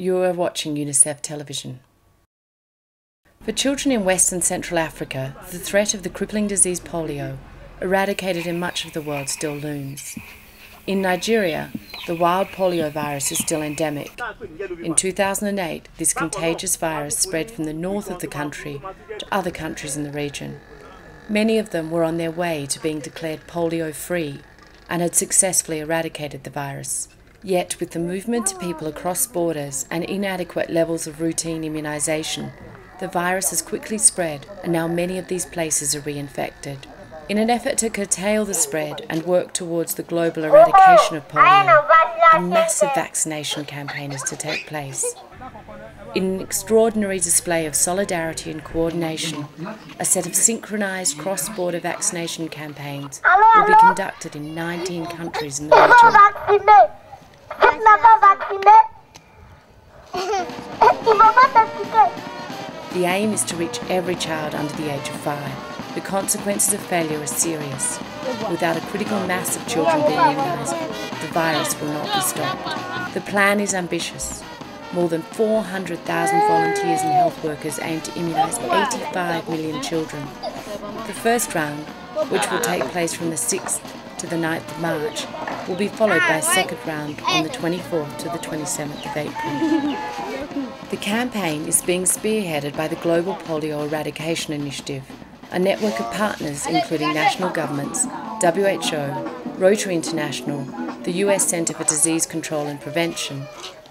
You are watching UNICEF television. For children in West and Central Africa, the threat of the crippling disease polio, eradicated in much of the world, still looms. In Nigeria, the wild polio virus is still endemic. In 2008, this contagious virus spread from the north of the country to other countries in the region. Many of them were on their way to being declared polio-free and had successfully eradicated the virus. Yet, with the movement of people across borders and inadequate levels of routine immunisation, the virus has quickly spread and now many of these places are reinfected. In an effort to curtail the spread and work towards the global eradication of polio, a massive vaccination campaign is to take place. In an extraordinary display of solidarity and coordination, a set of synchronised cross-border vaccination campaigns will be conducted in 19 countries in the region. The aim is to reach every child under the age of 5. The consequences of failure are serious. Without a critical mass of children being immunised, the virus will not be stopped. The plan is ambitious. More than 400,000 volunteers and health workers aim to immunise 85 million children. The first round, which will take place from the 6th to the 9th of March, will be followed by a second round on the 24th to the 27th of April. The campaign is being spearheaded by the Global Polio Eradication Initiative, a network of partners including national governments, WHO, Rotary International, the US Center for Disease Control and Prevention,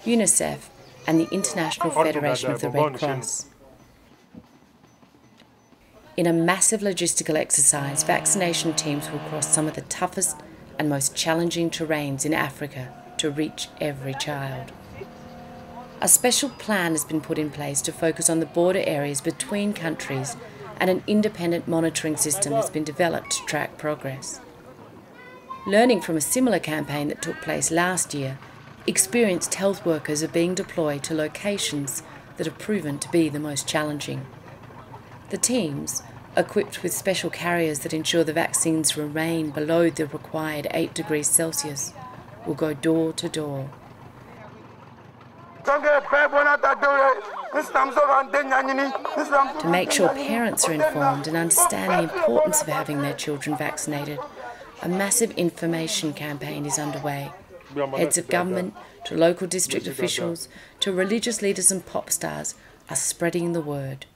UNICEF and the International Federation of the Red Cross. In a massive logistical exercise, vaccination teams will cross some of the toughest and most challenging terrains in Africa to reach every child. A special plan has been put in place to focus on the border areas between countries, and an independent monitoring system has been developed to track progress. Learning from a similar campaign that took place last year, experienced health workers are being deployed to locations that have proven to be the most challenging. The teams, equipped with special carriers that ensure the vaccines remain below the required 8 degrees Celsius, will go door to door. To make sure parents are informed and understand the importance of having their children vaccinated, a massive information campaign is underway. Heads of government, to local district officials, to religious leaders and pop stars are spreading the word.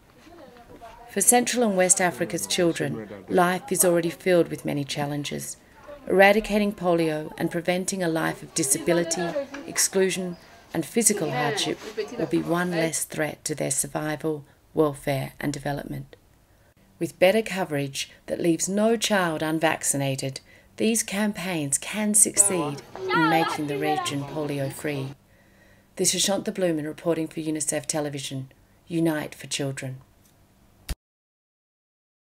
For Central and West Africa's children, life is already filled with many challenges. Eradicating polio and preventing a life of disability, exclusion and physical hardship will be one less threat to their survival, welfare and development. With better coverage that leaves no child unvaccinated, these campaigns can succeed in making the region polio-free. This is Shanta Blumen reporting for UNICEF Television. Unite for Children.